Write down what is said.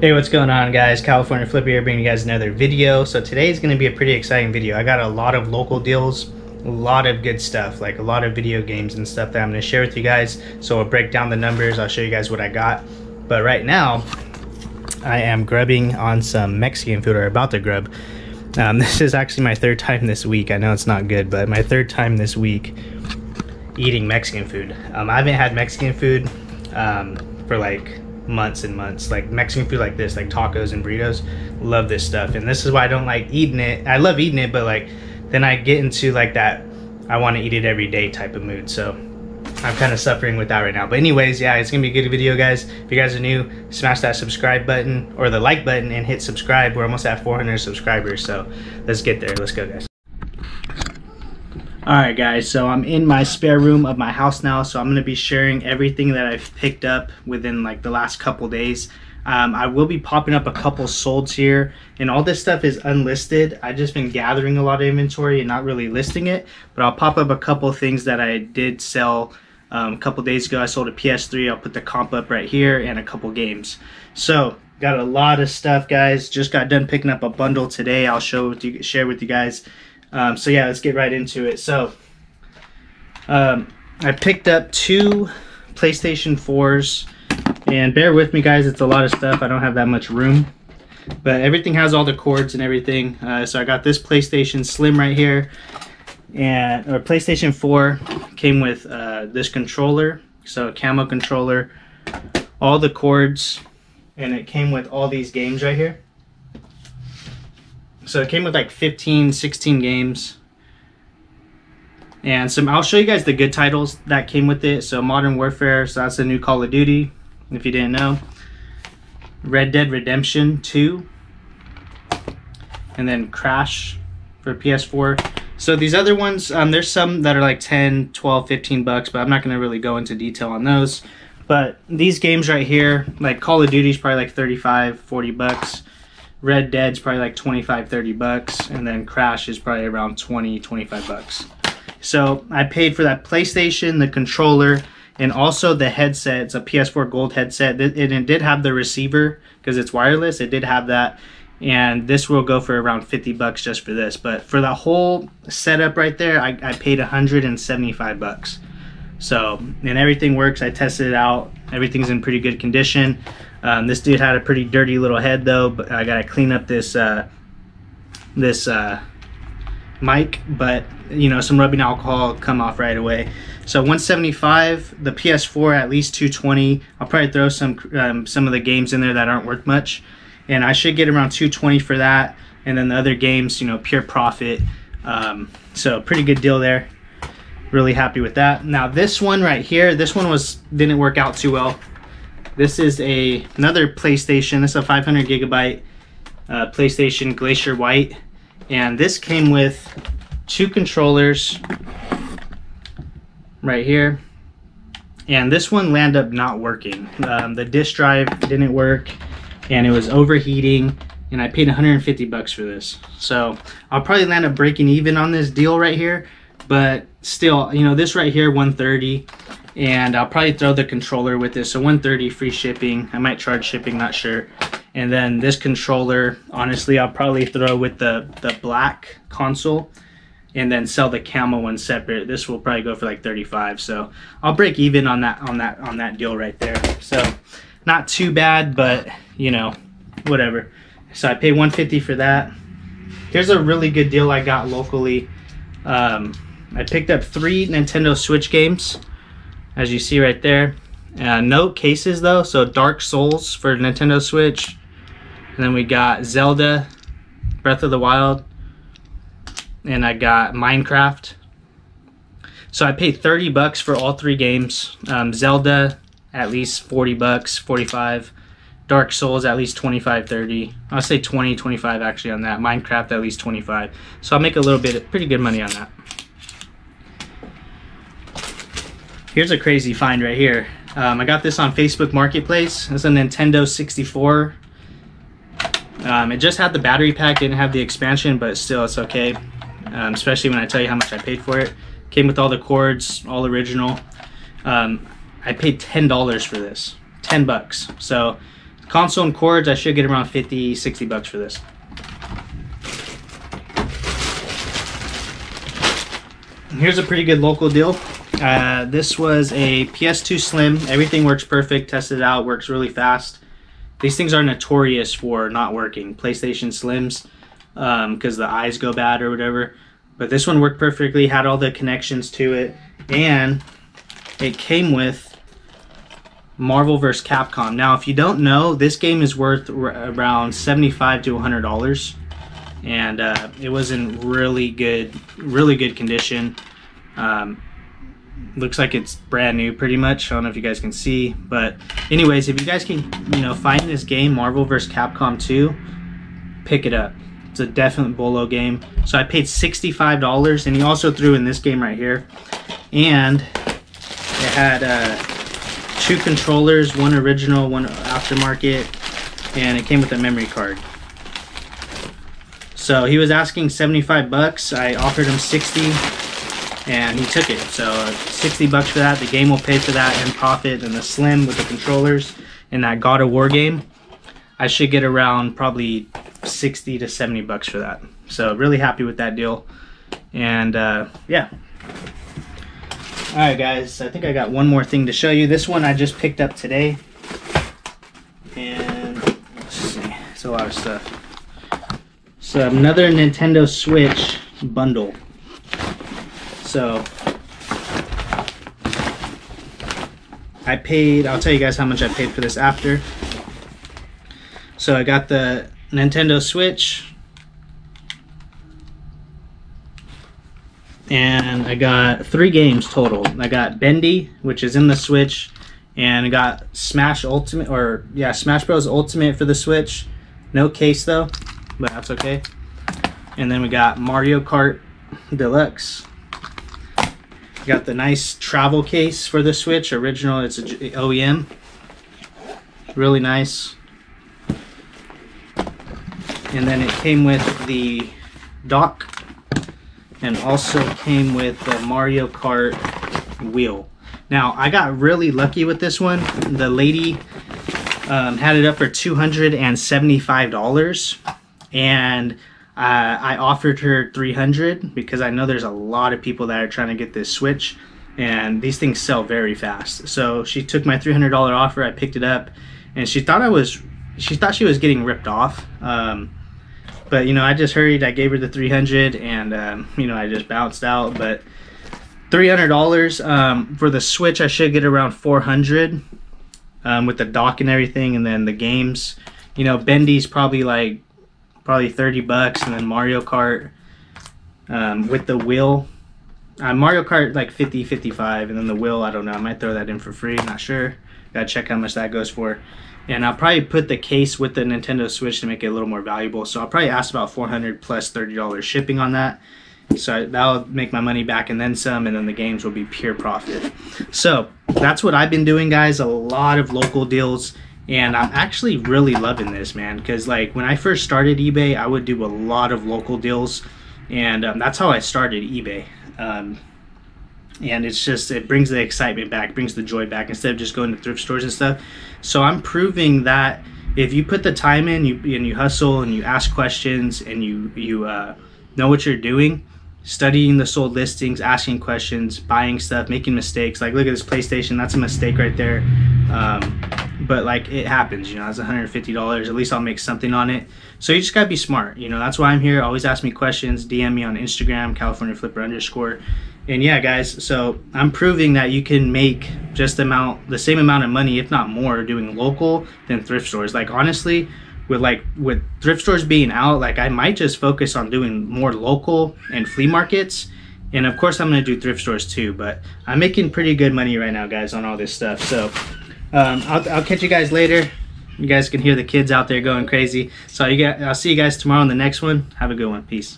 Hey, what's going on, guys? California Flipper here, bringing you guys another video. So today is going to be a pretty exciting video. I got a lot of local deals, a lot of good stuff, like a lot of video games and stuff that I'm going to share with you guys. So I'll break down the numbers, I'll show you guys what I got. But right now, I am grubbing on some Mexican food, or about to grub. This is actually my third time this week. I know it's not good, but my third time this week eating Mexican food. I haven't had Mexican food for like months and months. Like Mexican food like this, like tacos and burritos, love this stuff. And this is why I don't like eating it. I love eating it, but like then I get into like that I want to eat it every day type of mood. So I'm kind of suffering with that right now. But anyways, yeah, it's gonna be a good video, guys. If you guys are new, smash that subscribe button or the like button and hit subscribe. We're almost at 400 subscribers, so let's get there. Let's go, guys. Alright guys, so I'm in my spare room of my house now, so I'm going to be sharing everything that I've picked up within like the last couple days. I will be popping up a couple solds here, and all this stuff is unlisted. I've just been gathering a lot of inventory and not really listing it, but I'll pop up a couple things that I did sell a couple days ago. I sold a PS3, I'll put the comp up right here, and a couple games. So, got a lot of stuff, guys. Just got done picking up a bundle today. I'll share with you guys. So yeah, let's get right into it. So I picked up two PlayStation 4s, and bear with me, guys, it's a lot of stuff. I don't have that much room, but everything has all the cords and everything. So I got this PlayStation Slim right here, and or PlayStation 4 came with this controller, so a camo controller, all the cords, and it came with all these games right here. So it came with like 15, 16 games. And some, I'll show you guys the good titles that came with it. So Modern Warfare, so that's a new Call of Duty, if you didn't know. Red Dead Redemption 2. And then Crash for PS4. So these other ones, there's some that are like 10, 12, 15 bucks, but I'm not going to really go into detail on those. But these games right here, like Call of Duty is probably like 35, 40 bucks. Red Dead's probably like 25, 30 bucks, and then Crash is probably around 20, 25 bucks. So I paid for that PlayStation, the controller, and also the headset. It's a PS4 Gold headset, and it did have the receiver because it's wireless. It did have that, and this will go for around 50 bucks just for this. But for the whole setup right there, I paid 175 bucks. So, and everything works. I tested it out. Everything's in pretty good condition. This dude had a pretty dirty little head though, but I gotta clean up this mic, but you know, some rubbing alcohol come off right away. So 175, the PS4 at least 220. I'll probably throw some of the games in there that aren't worth much, and I should get around 220 for that. And then the other games, you know, pure profit. So pretty good deal there. Really happy with that. Now this one right here, this one didn't work out too well. This is another PlayStation. This is a 500 gigabyte PlayStation Glacier White. And this came with two controllers right here. And this one landed up not working. The disk drive didn't work, and it was overheating. And I paid 150 bucks for this. So I'll probably land up breaking even on this deal right here. But still, you know, this right here, 130. And I'll probably throw the controller with this, so 130 free shipping. I might charge shipping, not sure. And then this controller, honestly, I'll probably throw with the black console, and then sell the camo one separate. This will probably go for like 35. So I'll break even on that deal right there. So not too bad, but you know, whatever. So I paid 150 for that. Here's a really good deal I got locally. I picked up 3 Nintendo Switch games, as you see right there. No cases though, so Dark Souls for Nintendo Switch. And then we got Zelda, Breath of the Wild, and I got Minecraft. So I paid 30 bucks for all 3 games. Zelda, at least 40 bucks, 45. Dark Souls, at least 25, 30. I'll say 20, 25 actually on that. Minecraft, at least 25. So I'll make a little bit, pretty good money on that. Here's a crazy find right here. I got this on Facebook Marketplace. It's a Nintendo 64. It just had the battery pack, didn't have the expansion, but still it's okay. Especially when I tell you how much I paid for it. Came with all the cords, all original. I paid $10 for this. $10. So console and cords, I should get around 50, 60 bucks for this. Here's a pretty good local deal. This was a PS2 Slim. Everything works perfect. Tested it out. Works really fast. These things are notorious for not working. PlayStation Slims, because the eyes go bad or whatever. But this one worked perfectly. Had all the connections to it. And it came with Marvel vs. Capcom. Now, if you don't know, this game is worth around $75 to $100. And it was in really good condition. Looks like it's brand new pretty much. I don't know if you guys can see, but anyways, if you guys can, you know, find this game Marvel vs. Capcom 2, pick it up. It's a definite bolo game. So I paid $65, and he also threw in this game right here, and it had two controllers, one original, one aftermarket, and it came with a memory card. So he was asking 75 bucks. I offered him 60. And he took it, so 60 bucks for that. The game will pay for that and profit, and the Slim with the controllers and that God of War game, I should get around probably 60 to 70 bucks for that. So really happy with that deal. And yeah. All right, guys, I think I got one more thing to show you. This one I just picked up today, and let's see, it's a lot of stuff. So another Nintendo Switch bundle. So I paid, I'll tell you guys how much I paid for this after. So I got the Nintendo Switch, and I got 3 games total. I got Bendy, which is in the Switch, and I got Smash Bros. Ultimate for the Switch. No case though, but that's okay. And then we got Mario Kart Deluxe. Got the nice travel case for the Switch, original, it's a OEM, really nice. And then it came with the dock, and also came with the Mario Kart wheel. Now, I got really lucky with this one. The lady had it up for $275, and I offered her $300 because I know there's a lot of people that are trying to get this Switch, and these things sell very fast. So she took my $300 offer. I picked it up, and she thought she was getting ripped off. But you know, I just hurried. I gave her the $300, and you know, I just bounced out. But $300 for the Switch, I should get around $400 with the dock and everything, and then the games. You know, Bendy's probably 30 bucks, and then Mario Kart with the wheel. Mario Kart like 50, 55, and then the wheel, I don't know. I might throw that in for free, I'm not sure. Gotta check how much that goes for. And I'll probably put the case with the Nintendo Switch to make it a little more valuable. So I'll probably ask about $400 plus $30 shipping on that. So that'll make my money back and then some, and then the games will be pure profit. So that's what I've been doing, guys. A lot of local deals. And I'm actually really loving this, man, because like when I first started eBay, I would do a lot of local deals, and that's how I started eBay. And it's just, it brings the excitement back, brings the joy back, instead of just going to thrift stores and stuff. So I'm proving that if you put the time in, you hustle, and you ask questions, and you know what you're doing, studying the sold listings, asking questions, buying stuff, making mistakes. Like look at this PlayStation, that's a mistake right there. But like it happens, you know, it's $150, at least I'll make something on it. So you just gotta be smart, you know, that's why I'm here. Always ask me questions, DM me on Instagram, CaliforniaFlipper_. And yeah, guys, so I'm proving that you can make just the same amount of money, if not more, doing local than thrift stores. Like honestly, with thrift stores being out, like I might just focus on doing more local and flea markets. And of course I'm gonna do thrift stores too, but I'm making pretty good money right now, guys, on all this stuff. So I'll catch you guys later. You guys can hear the kids out there going crazy. So I'll see you guys tomorrow on the next one. Have a good one. Peace.